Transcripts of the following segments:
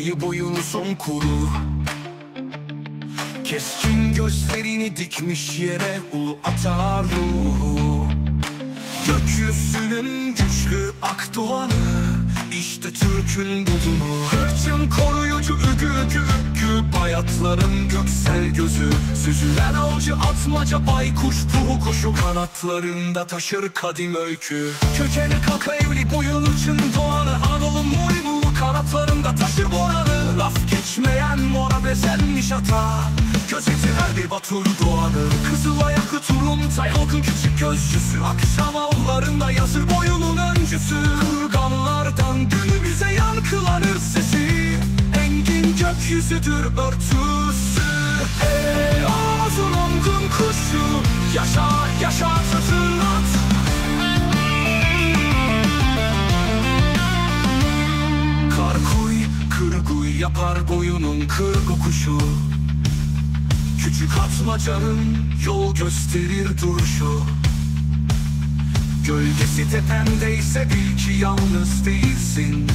ayı boyunu son kuru. Keskin gözlerini dikmiş yere ulu atar ruhu. Gökyüzünün güçlü ak doğanı, İşte Türk'ün budunu. Hırçın koruyucu ügü bayatların göksel gözü. Süzülen avcı atmaca baykuş, puhu kuşu kanatlarında taşır kadim öykü. Kökeni kaka evli boyun için doğanı, Anadolu muylu kanatlarında taşır boranı. Laf geçmeyen mora bezenmiş ata, gözetir her bir batur doğanı. Kızıl ayaklı Turumtay halkın küçük gözcüsü, akşam avlarında yazır boyunun öncüsü. Kırganlardan günümüze yankılanır sesi, engin gökyüzüdür örtüsü. Ey Oğuz'un olgun kuşu, yaşa yaşa hatırlat. Karkuy kırguy yapar boyunun kırgı kuşu, küçük atmacanın yol gösterir duruşu. Gölgesi tependeyse bil ki yalnız değilsin,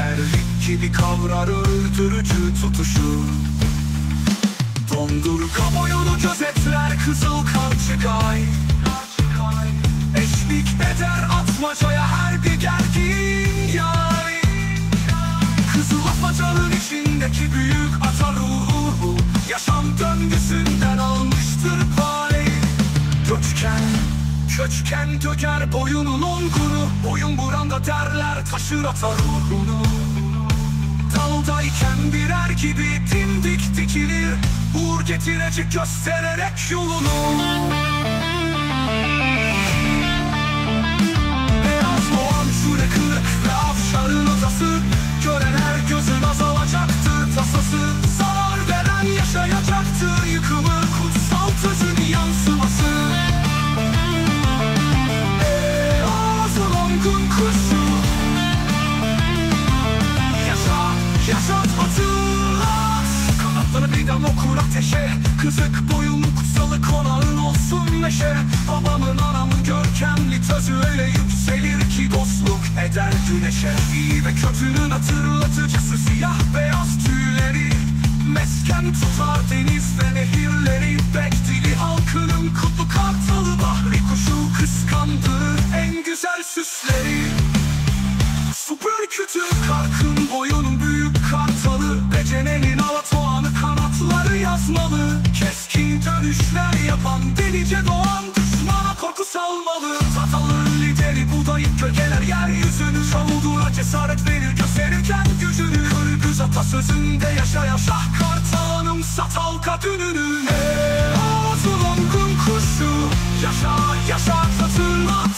erlik gibi kavrar öldürücü tutuşu. Dondurka boyunu gözetler kızıl karçıkay, eşlik eder atmacaya her bir gergin yay. Kızıl atmacanın içindeki büyük ata ruhu, yaşam döngüsünden almıştır payı. Köçken döker boyunun onguru, boyun buranda derler taşır atar ruhunu. Daldayken birer gibi dimdik dikilir, uğur getirecek göstererek yolunu. Beyaz boğan şure kırık ve avşarın atası, gören her gözün azalacaktır tasası. Zarar veren yaşayacaktır yıkımı, kutsal tözün yansıması. Yaşat hatırlat, kanatları birden okur ateşe, kızık boyunlu kutsalı konağın olsun neşe. Babamın anamın görkemli tözü öyle yükselir ki dostluk eder güneşe. İyi ve kötünün hatırlatıcısı siyah beyaz tüyleri, mesken tutar deniz ve nehirleri. Bekdili halkının kutlu kartalı bahri kuşu, kıskandığı en güzel süsleri. Süpürkütü karkın boyunun büyük kartalı, becenenin alatoğanı kanatları yazmalı. Keskin dönüşler yapan delice doğan düşmana korku salmalı. Tatalığın lideri Buğdayık gölgeler yeryüzünü, çavulduğuna cesaret verir gösterirken gücünü. Kırgız atasözünde yaşayan şah kartalım, satalka dününün. Ey Oğuz'un olgun kuşu, yaşa yaşa hatırlat.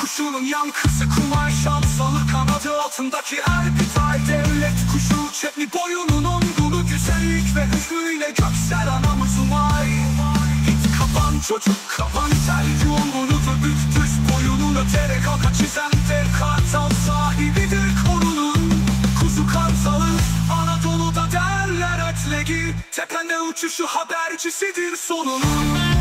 Kuşunun yankısı kumay şansalı, kanadı altındaki her bir tay devlet kuşu. Çepli boyunun ongulu, güzellik ve hüzünüyle göksel anamız Umay. İt kapan çocuk kapan tel yumunudur, büktüz boyunun ötere kalka çizen dev kartal sahibidir korunun. Kuzu kartalı Anadolu'da derler ötlegi, tepende uçuşu habercisidir sonunun.